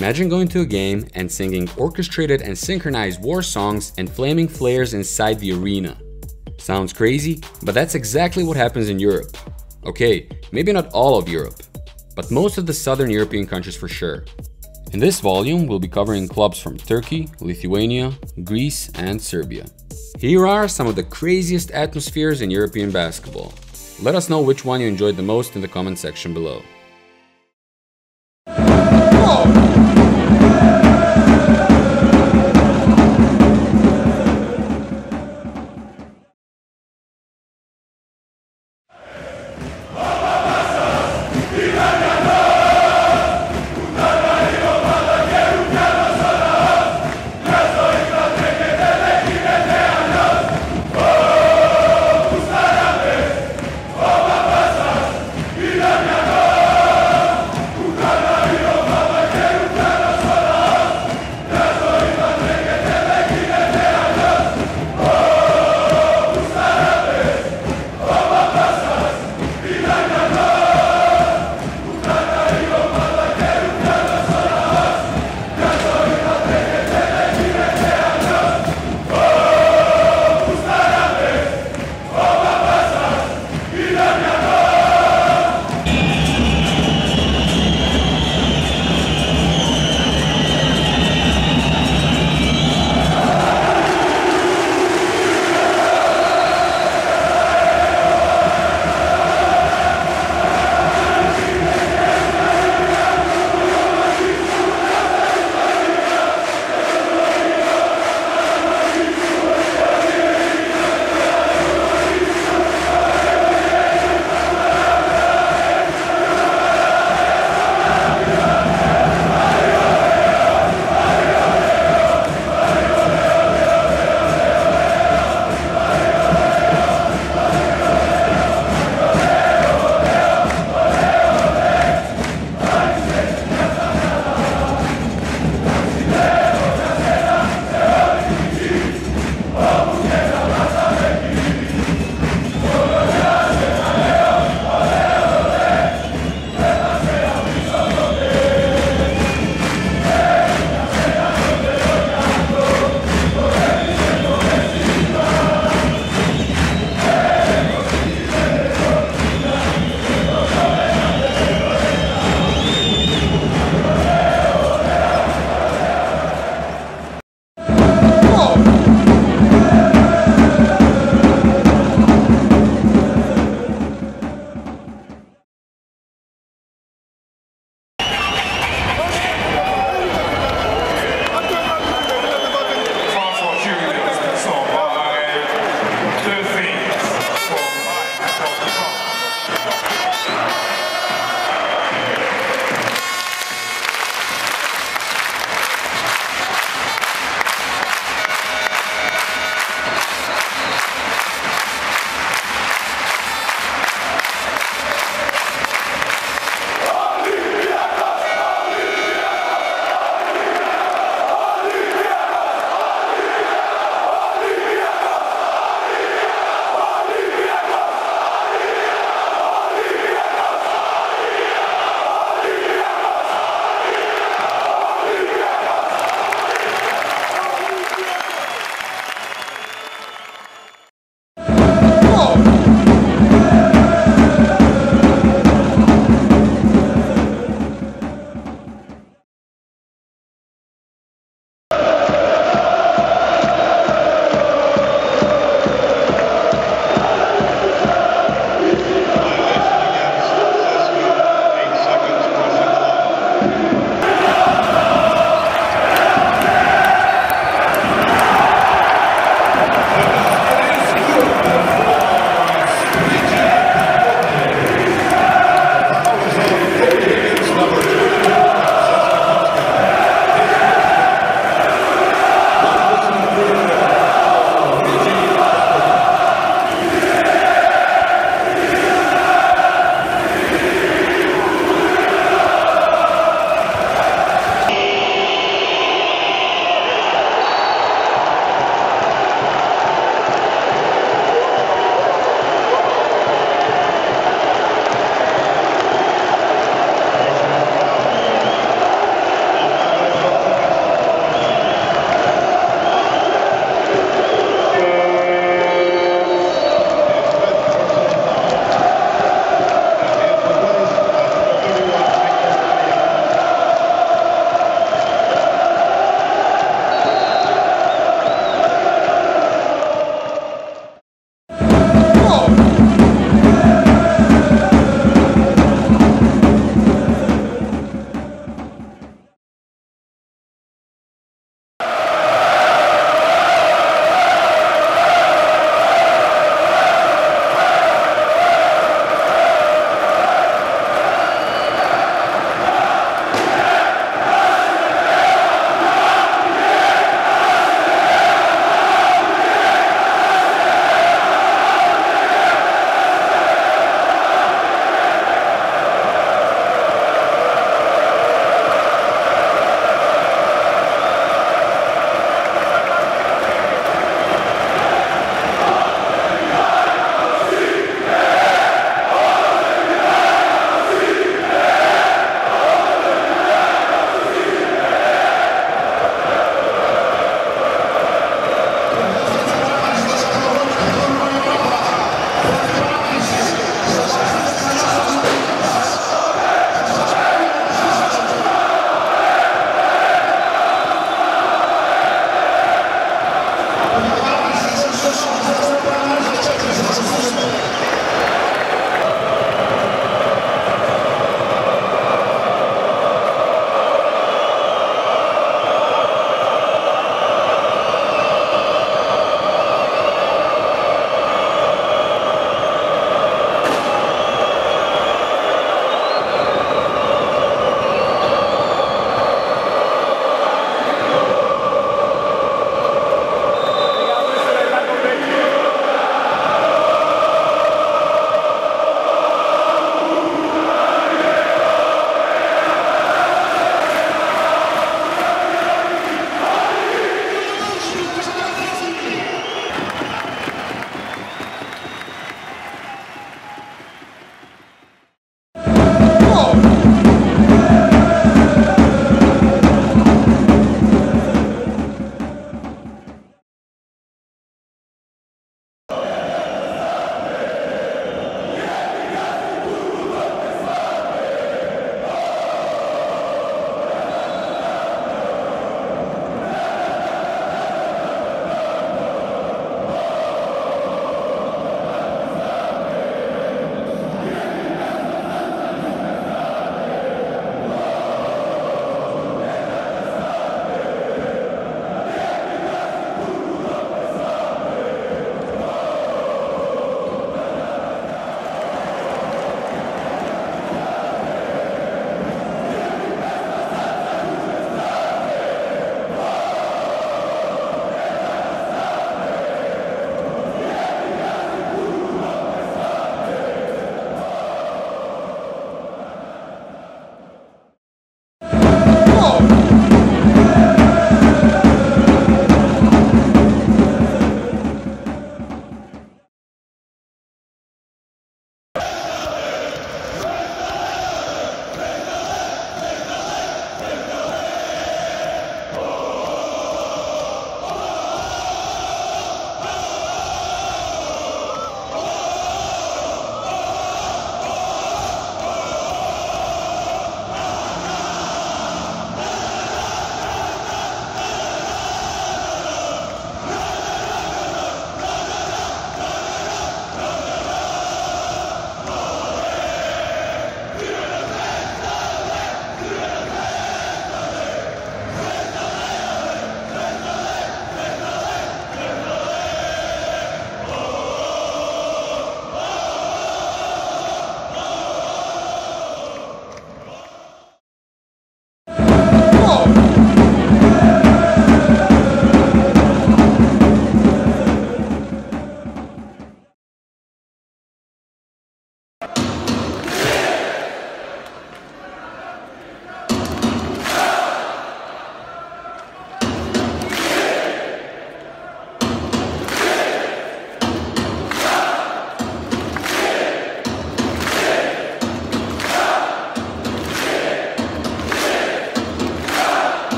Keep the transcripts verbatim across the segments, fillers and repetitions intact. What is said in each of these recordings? Imagine going to a game and singing orchestrated and synchronized war songs and flaming flares inside the arena. Sounds crazy, but that's exactly what happens in Europe. Okay, maybe not all of Europe, but most of the southern European countries for sure. In this volume, we'll be covering clubs from Turkey, Lithuania, Greece, and Serbia. Here are some of the craziest atmospheres in European basketball. Let us know which one you enjoyed the most in the comment section below.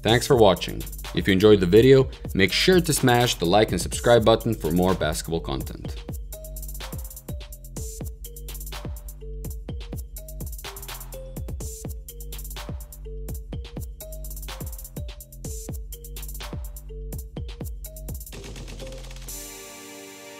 Thanks for watching. If you enjoyed the video, make sure to smash the like and subscribe button for more basketball content.